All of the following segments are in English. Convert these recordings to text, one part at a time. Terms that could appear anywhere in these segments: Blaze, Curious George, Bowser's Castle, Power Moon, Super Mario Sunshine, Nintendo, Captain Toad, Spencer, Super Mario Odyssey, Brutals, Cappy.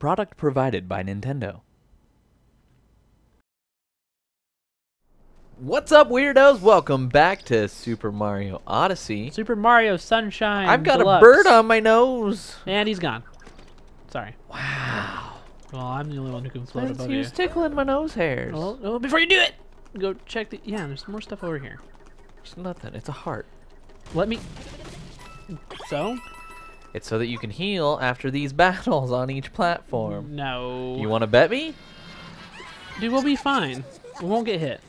Product provided by Nintendo. What's up, weirdos? Welcome back to Super Mario Odyssey. Super Mario Sunshine. I've got Deluxe. A bird on my nose. And he's gone. Sorry. Wow. Well, I'm the only one who can float above you. He was tickling my nose hairs. Well, oh, before you do it, go check the... Yeah, there's more stuff over here. It's nothing. It's a heart. Let me... So? It's so that you can heal after these battles on each platform. No. You want to bet me? Dude, we'll be fine. We won't get hit.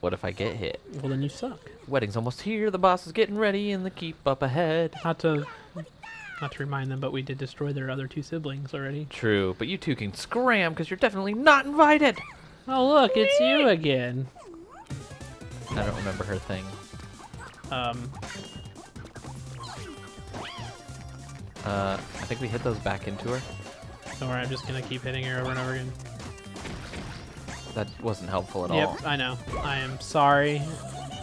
What if I get hit? Well, then you suck. Wedding's almost here. The boss is getting ready, and the keep up ahead. Not to remind them, but we did destroy their other two siblings already. True, but you two can scram because you're definitely not invited. Oh look, it's you again. I don't remember her thing. I think we hit those back into her. Don't worry, I'm just gonna keep hitting her over and over again. That wasn't helpful at all. Yep, I know. I am sorry.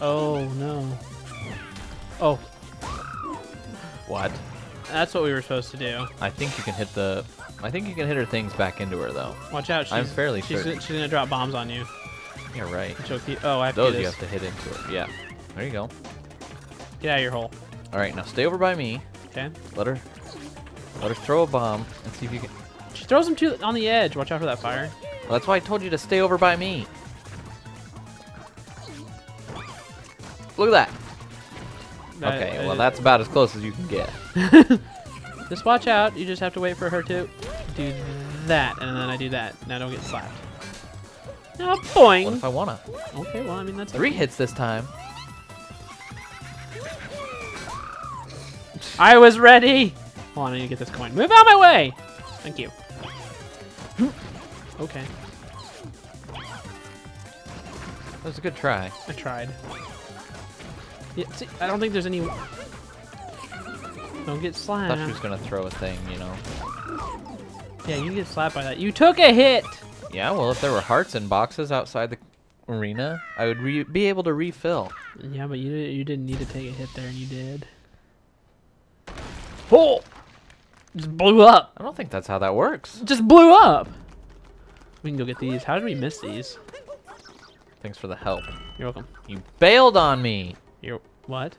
Oh no. Oh. What? That's what we were supposed to do. I think you can hit the... I think you can hit her things back into her, though. Watch out. I'm fairly certain. She's going to drop bombs on you. You're right. Oh, I have to do this. Those you have to hit into her. Yeah. There you go. Get out of your hole. All right, now stay over by me. Okay. Let her throw a bomb and see if you can... She throws them on the edge. Watch out for that fire. Well, that's why I told you to stay over by me. Look at that. Okay, well that's about as close as you can get. Just watch out, you just have to wait for her to do that, and then I do that. Now don't get slapped. No, boing! What if I wanna? Okay, well I mean that's... Three hits this time. I was ready! Hold on, I need to get this coin. Move out of my way! Thank you. Okay. That was a good try. I tried. Yeah, see, I don't think there's any... Don't get slapped. I thought she was going to throw a thing, you know. Yeah, you get slapped by that. You took a hit! Yeah, well, if there were hearts and boxes outside the arena, I would be able to refill. Yeah, but you didn't need to take a hit there, and you did. Oh! Just blew up. I don't think that's how that works. Just blew up! We can go get these. How did we miss these? Thanks for the help. You're welcome. You bailed on me! You're... What?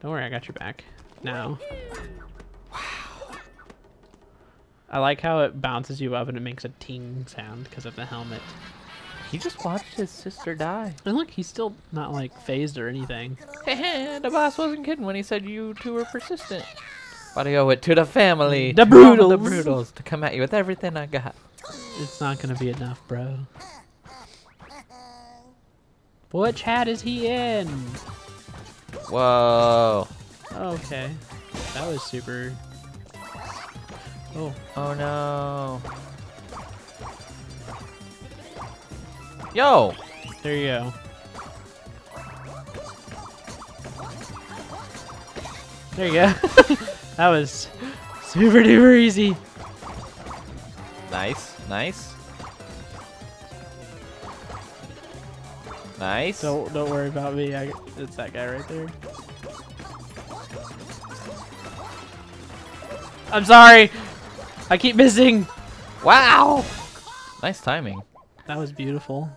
Don't worry, I got your back. Now. Wow. I like how it bounces you up and it makes a ting sound because of the helmet. He just watched his sister die. And look, he's still not, like, phased or anything. The boss wasn't kidding when he said you two were persistent. But I owe it to the family. The Brutals. The Brutals to come at you with everything I got. It's not going to be enough, bro. Which hat is he in? Whoa. Okay. That was super... Oh. Oh, no. Yo! There you go. There you go. That was super duper easy. Nice. Nice. Nice. Don't worry about me. It's that guy right there. I'm sorry. I keep missing. Wow. Nice timing. That was beautiful.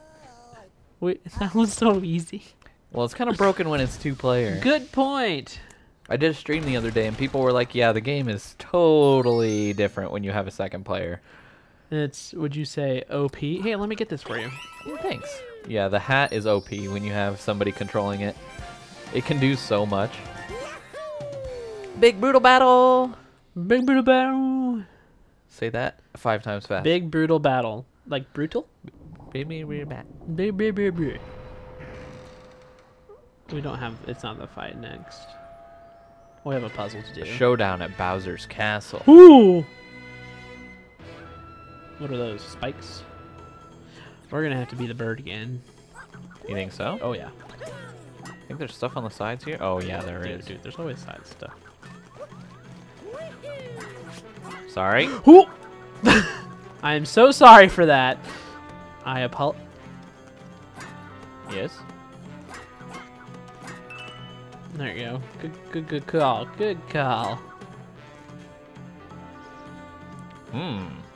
Wait, that was so easy. Well, it's kind of broken when it's two-player. Good point. I did a stream the other day, and people were like, "Yeah, the game is totally different when you have a second player." It's, would you say, OP? Hey, let me get this for you. Thanks. Yeah, the hat is OP when you have somebody controlling it. It can do so much. Big brutal battle! Big brutal battle! Say that 5 times fast. Big brutal battle. Like brutal? Big. We don't have... It's not the fight next. We have a puzzle to do. A showdown at Bowser's Castle. Ooh! What are those? Spikes? We're gonna have to be the bird again. You think so? Oh yeah. I think there's stuff on the sides here. Oh yeah, there is. Dude, there's always side stuff. Sorry. I am so sorry for that. I apologize. Yes. There you go. Good call. Good call.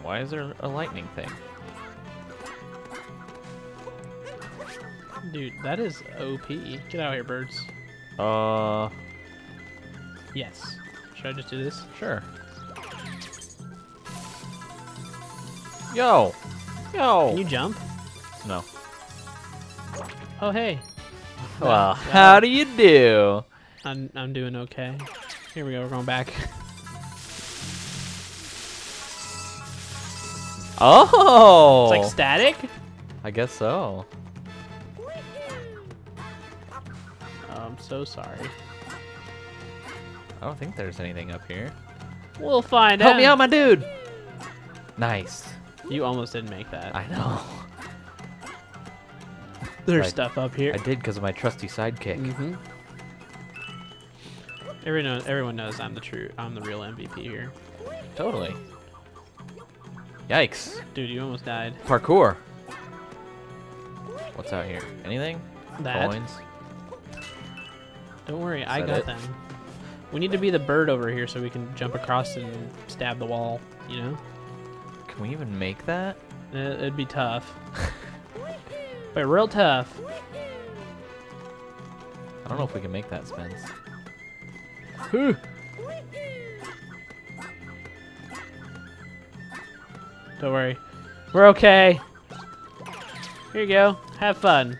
Why is there a lightning thing? Dude, that is OP. Get out of here, birds. Yes. Should I just do this? Sure. Yo! Yo! Can you jump? No. Oh, hey. Well, how do you do? I'm doing okay. Here we go, we're going back. Oh! It's like static? I guess so. I'm so sorry. I don't think there's anything up here. We'll find out. Help me out, my dude! Nice. You almost didn't make that. I know. There's stuff up here. I did because of my trusty sidekick. Mm-hmm. Everyone knows I'm the real MVP here. Totally. Yikes. Dude, you almost died. Parkour. What's out here? Anything? That. Coins. Don't worry, I got them. We need to be the bird over here so we can jump across and stab the wall, you know? Can we even make that? It'd be tough. But real tough. I don't know if we can make that, Spence. Whew. Don't worry. We're okay. Here you go. Have fun.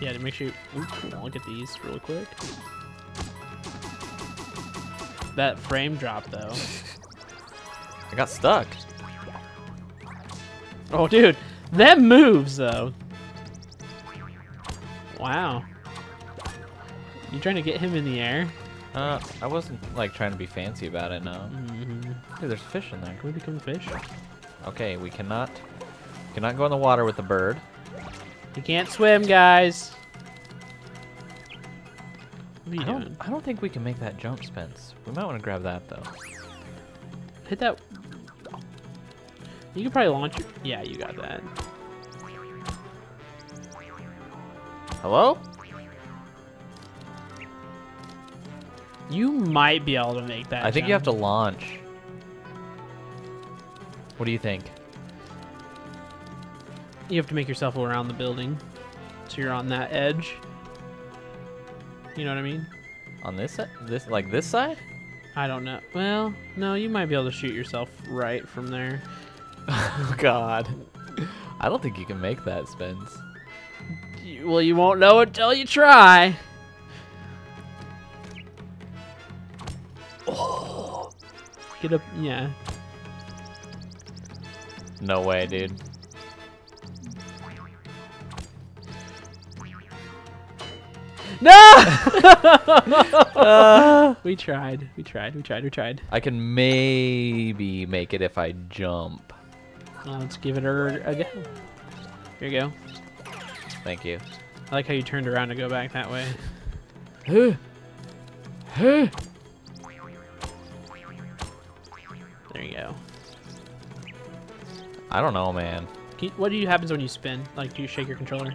Yeah, to make sure you... Ooh, cool. I'll get these real quick. That frame drop, though. I got stuck. Oh, dude. That moves, though. Wow. You trying to get him in the air? I wasn't, like, trying to be fancy about it, no. Mm-hmm. Hey, there's fish in there. Can we become a fish? Okay, we cannot go in the water with the bird. You can't swim, guys. What are you doing? I don't think we can make that jump, Spence. We might want to grab that, though. Hit that. You can probably launch it. Yeah, you got that. Hello? You might be able to make that. I think you have to launch. What do you think? You have to make yourself around the building, so you're on that edge. You know what I mean? On this side? This side? I don't know. Well, no, you might be able to shoot yourself right from there. Oh, God. I don't think you can make that, Spence. Well, you won't know until you try. Oh. Get up, yeah. No way, dude. No! We tried. I can maybe make it if I jump. Let's give it a go. Here you go. Thank you. I like how you turned around to go back that way. There you go. I don't know, man. What happens when you spin? Like, do you shake your controller?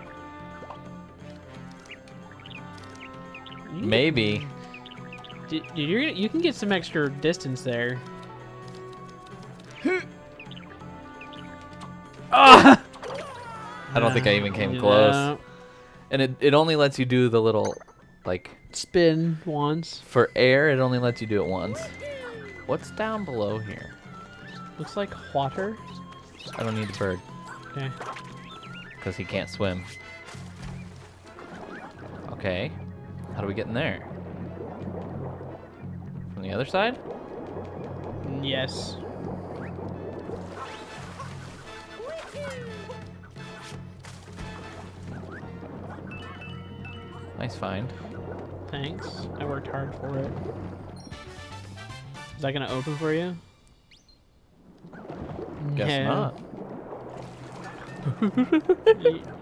Maybe. Dude, you can get some extra distance there. I don't think I even came close. No. And it only lets you do the little, like... Spin once. For air, it only lets you do it once. What's down below here? Looks like water. I don't need the bird. Okay. Because he can't swim. Okay. How do we get in there? From the other side? Yes. Nice find. Thanks. I worked hard for it. Is that gonna open for you? Guess not.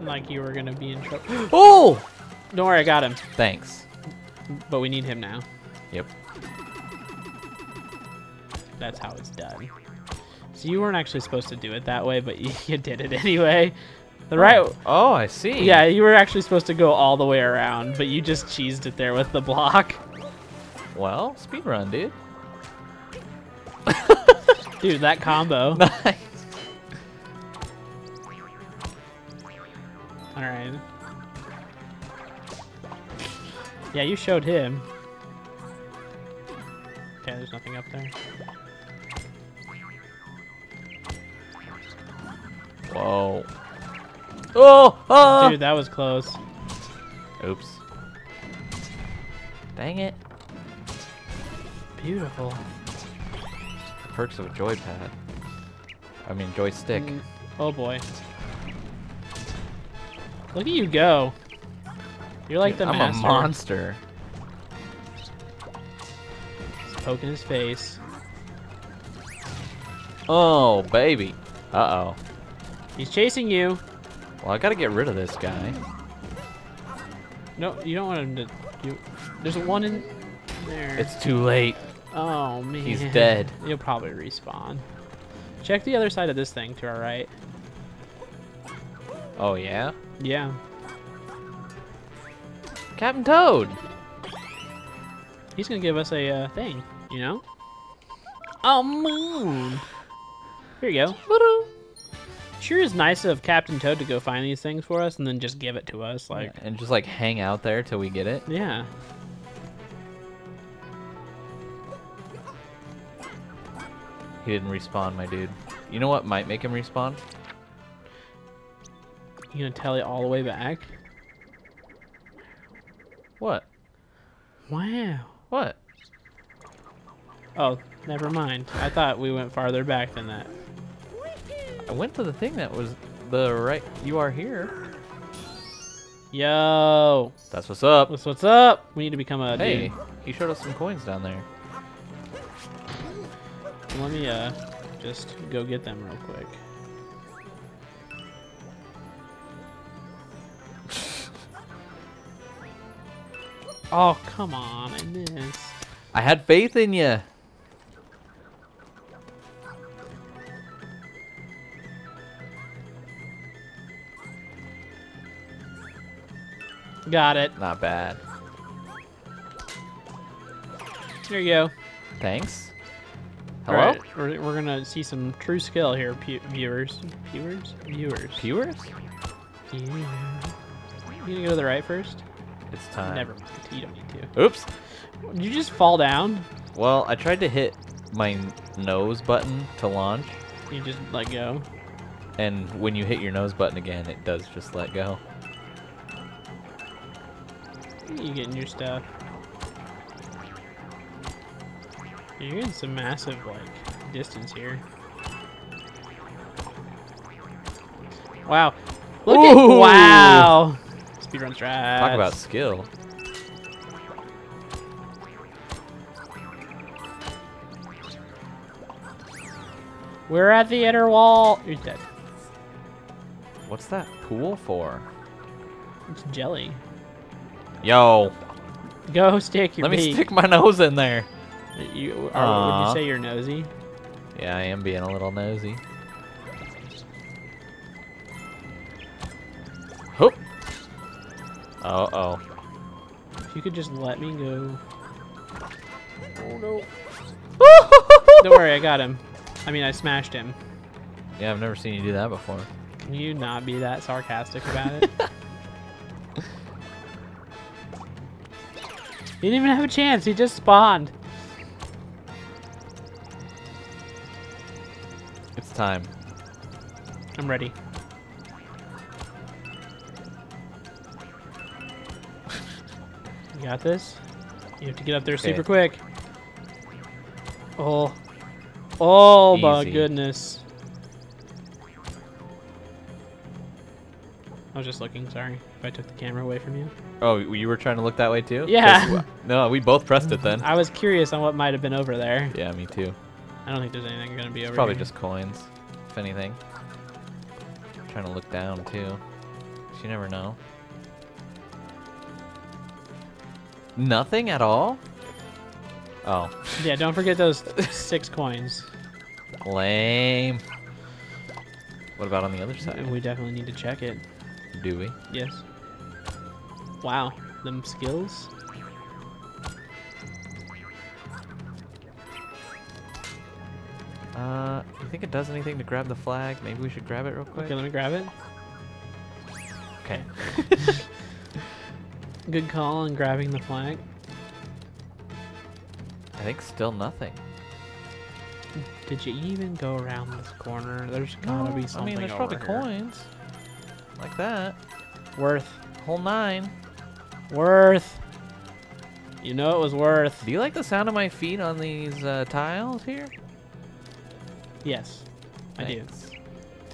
Like you were gonna be in trouble. Oh! Don't worry, I got him. Thanks. But we need him now. Yep. That's how it's done. So you weren't actually supposed to do it that way, but you did it anyway. Oh, I see. Yeah, you were actually supposed to go all the way around, but you just cheesed it there with the block. Well, speedrun, dude. Dude, that combo. Nice. Alright. Yeah, you showed him. Okay, there's nothing up there. Whoa. Oh! Ah! Dude, that was close. Oops. Dang it. Beautiful. The perks of a joypad. I mean, joystick. Oh boy. Look at you go. You're like the master. I'm a monster. He's poking his face. Oh, baby. Uh-oh. He's chasing you. Well, I gotta get rid of this guy. No, you don't want him to... You, there's one in there. It's too late. Oh, man. He's dead. He'll probably respawn. Check the other side of this thing to our right. Oh, yeah? Yeah. Captain Toad! He's gonna give us a thing, you know? Oh, moon! Here you go. Woo-doo. Sure is nice of Captain Toad to go find these things for us and then just give it to us, like, yeah, and just like hang out there till we get it. Yeah. He didn't respawn, my dude. You know what might make him respawn? You gonna tally all the way back? What? Wow. What? Oh, never mind. I thought we went farther back than that. I went to the thing that was the right. You are here. Yo. That's what's up. That's what's up. We need to become a. Hey, dude. He showed us some coins down there. Let me just go get them real quick. Oh come on! I missed. I had faith in you. Got it. Not bad. Here you go. Thanks. Hello? All right, we're gonna see some true skill here, viewers. Yeah. You gonna go to the right first? It's time. Never mind. You don't need to. Oops. Did you just fall down? Well, I tried to hit my nose button to launch. You just let go. And when you hit your nose button again, it does just let go. You get new stuff. You're getting some massive, like, distance here. Wow. Look at... Wow! Speedrun strats. Talk about skill. We're at the inner wall. You're dead. What's that pool for? It's jelly. Yo. Go stick your... Let me stick my nose in there. You, would you say you're nosy? Yeah, I am being a little nosy. Hoop. Uh-oh. If you could just let me go. Oh, no. Don't worry, I got him. I mean, I smashed him. Yeah, I've never seen you do that before. Can you not be that sarcastic about it? He didn't even have a chance. He just spawned. It's time. I'm ready. You got this? You have to get up there super quick. Oh. Oh, easy. My goodness. I was just looking, sorry, if I took the camera away from you. Oh, you were trying to look that way too? Yeah. No, we both pressed it then. I was curious on what might have been over there. Yeah, me too. I don't think there's anything going to be over there. Probably just coins, if anything. I'm trying to look down too. You never know. Nothing at all? Oh. Yeah, don't forget those 6 coins. Lame. What about on the other side? We definitely need to check it. Do we? Yes. Wow, them skills. You think it does anything to grab the flag? Maybe we should grab it real quick. Okay, let me grab it. Okay. Good call on grabbing the flag. I think still nothing. Did you even go around this corner? There's gotta be something. I mean, there's probably coins. Like that. Worth. Whole 9. Worth. You know it was worth. Do you like the sound of my feet on these tiles here? Yes, thanks. I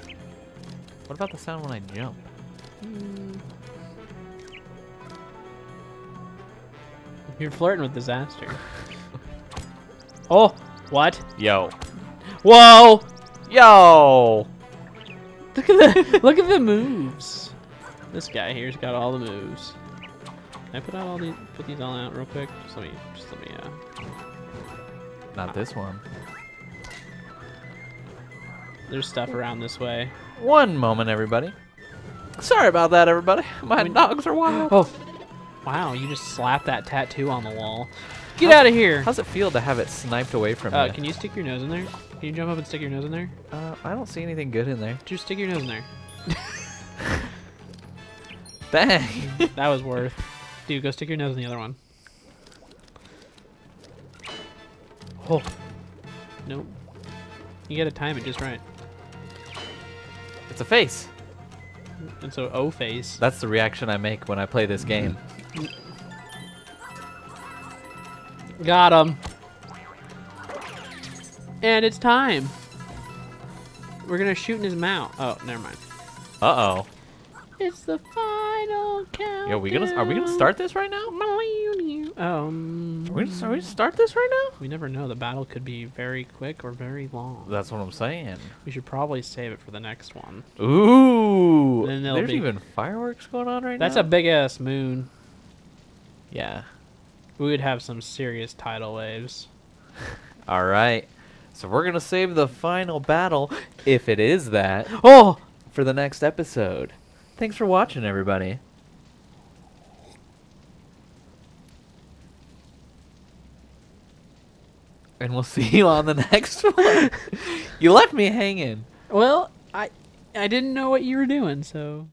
do. What about the sound when I jump? You're flirting with disaster. Oh, what? Yo. Whoa! Yo! Look at the look at the moves. This guy here's got all the moves. Can I put out all these? Put these all out real quick. Just let me. Not this one. There's stuff around this way. One moment, everybody. Sorry about that, everybody. My dogs are wild. Oh. Wow, you just slapped that tattoo on the wall. Get out of here. How's it feel to have it sniped away from you? Can you stick your nose in there? Can you jump up and stick your nose in there? I don't see anything good in there. Just stick your nose in there. Bang. That was worth. Dude, go stick your nose in the other one. Oh. Nope. You gotta time it just right. It's a face. It's an O face. That's the reaction I make when I play this game. Got him. And it's time. We're gonna shoot in his mouth. Oh, never mind. Uh oh. It's the final countdown. Yo, are we gonna start this right now? Are we gonna start this right now? We never know. The battle could be very quick or very long. That's what I'm saying. We should probably save it for the next one. Ooh. There's even fireworks going on right now. That's a big ass moon. Yeah. We would have some serious tidal waves. All right. So we're gonna save the final battle, if it is that. Oh, for the next episode. Thanks for watching, everybody. And we'll see you on the next one. You left me hanging. Well, I didn't know what you were doing, so...